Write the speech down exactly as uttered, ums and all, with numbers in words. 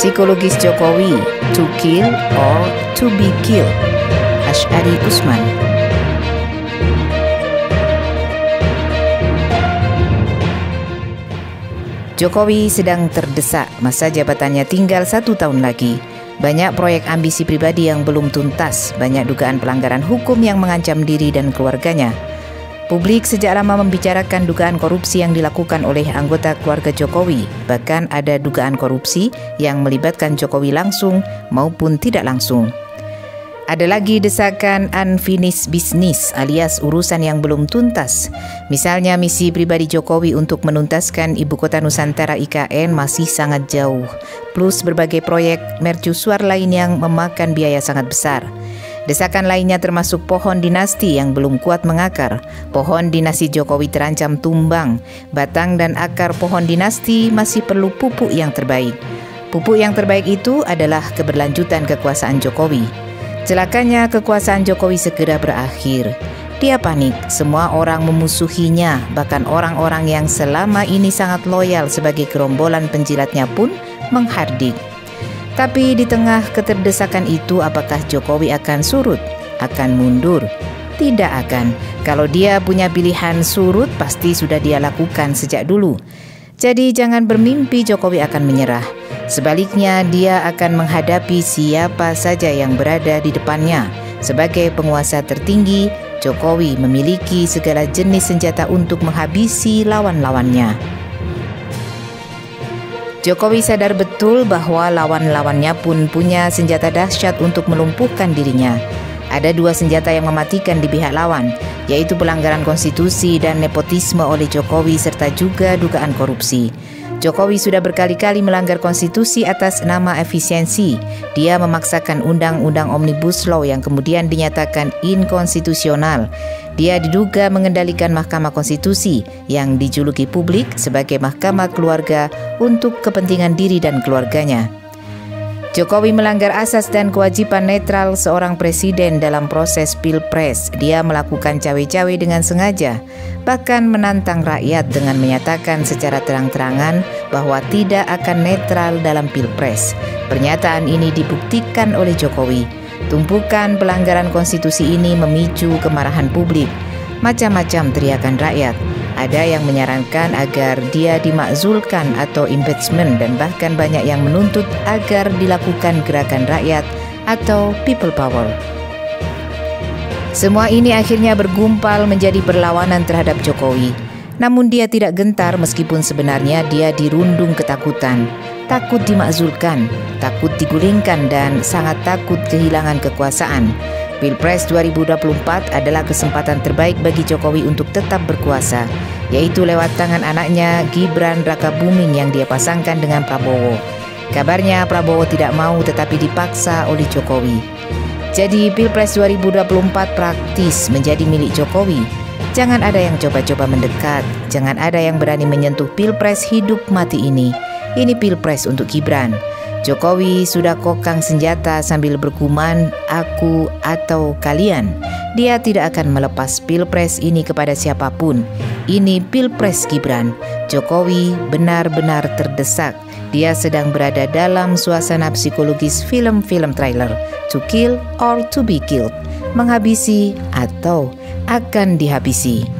Psikologis Jokowi, to kill or to be killed. Asy'ari Usman. Jokowi sedang terdesak, masa jabatannya tinggal satu tahun lagi. Banyak proyek ambisi pribadi yang belum tuntas, banyak dugaan pelanggaran hukum yang mengancam diri dan keluarganya. Publik sejak lama membicarakan dugaan korupsi yang dilakukan oleh anggota keluarga Jokowi, bahkan ada dugaan korupsi yang melibatkan Jokowi langsung maupun tidak langsung. Ada lagi desakan unfinished business alias urusan yang belum tuntas. Misalnya misi pribadi Jokowi untuk menuntaskan Ibu Kota Nusantara I K N masih sangat jauh, plus berbagai proyek mercusuar lain yang memakan biaya sangat besar. Desakan lainnya termasuk pohon dinasti yang belum kuat mengakar. Pohon dinasti Jokowi terancam tumbang. Batang dan akar pohon dinasti masih perlu pupuk yang terbaik. Pupuk yang terbaik itu adalah keberlanjutan kekuasaan Jokowi. Celakanya kekuasaan Jokowi segera berakhir. Dia panik, semua orang memusuhinya. Bahkan orang-orang yang selama ini sangat loyal sebagai gerombolan penjilatnya pun menghardik. Tapi di tengah keterdesakan itu, apakah Jokowi akan surut? Akan mundur? Tidak akan. Kalau dia punya pilihan surut, pasti sudah dia lakukan sejak dulu. Jadi jangan bermimpi Jokowi akan menyerah. Sebaliknya, dia akan menghadapi siapa saja yang berada di depannya. Sebagai penguasa tertinggi, Jokowi memiliki segala jenis senjata untuk menghabisi lawan-lawannya. Jokowi sadar betul bahwa lawan-lawannya pun punya senjata dahsyat untuk melumpuhkan dirinya. Ada dua senjata yang mematikan di pihak lawan, yaitu pelanggaran konstitusi dan nepotisme oleh Jokowi serta juga dugaan korupsi. Jokowi sudah berkali-kali melanggar konstitusi atas nama efisiensi. Dia memaksakan undang-undang Omnibus Law yang kemudian dinyatakan inkonstitusional. Dia diduga mengendalikan Mahkamah Konstitusi yang dijuluki publik sebagai Mahkamah Keluarga untuk kepentingan diri dan keluarganya. Jokowi melanggar asas dan kewajiban netral seorang presiden dalam proses pilpres. Dia melakukan cawe-cawe dengan sengaja, bahkan menantang rakyat dengan menyatakan secara terang-terangan bahwa tidak akan netral dalam pilpres. Pernyataan ini dibuktikan oleh Jokowi. Tumpukan pelanggaran konstitusi ini memicu kemarahan publik, macam-macam teriakan rakyat. Ada yang menyarankan agar dia dimakzulkan atau impeachment, dan bahkan banyak yang menuntut agar dilakukan gerakan rakyat atau people power. Semua ini akhirnya bergumpal menjadi perlawanan terhadap Jokowi. Namun dia tidak gentar meskipun sebenarnya dia dirundung ketakutan. Takut dimakzulkan, takut digulingkan, dan sangat takut kehilangan kekuasaan. Pilpres dua ribu dua puluh empat adalah kesempatan terbaik bagi Jokowi untuk tetap berkuasa, yaitu lewat tangan anaknya Gibran Raka Buming yang dia pasangkan dengan Prabowo. Kabarnya Prabowo tidak mau tetapi dipaksa oleh Jokowi. Jadi Pilpres dua ribu dua puluh empat praktis menjadi milik Jokowi. Jangan ada yang coba-coba mendekat, jangan ada yang berani menyentuh Pilpres hidup mati ini. Ini Pilpres untuk Gibran. Jokowi sudah kokang senjata sambil bergumam, aku atau kalian. Dia tidak akan melepas pilpres ini kepada siapapun. Ini pilpres Gibran. Jokowi benar-benar terdesak. Dia sedang berada dalam suasana psikologis film-film trailer. To kill or to be killed. Menghabisi atau akan dihabisi.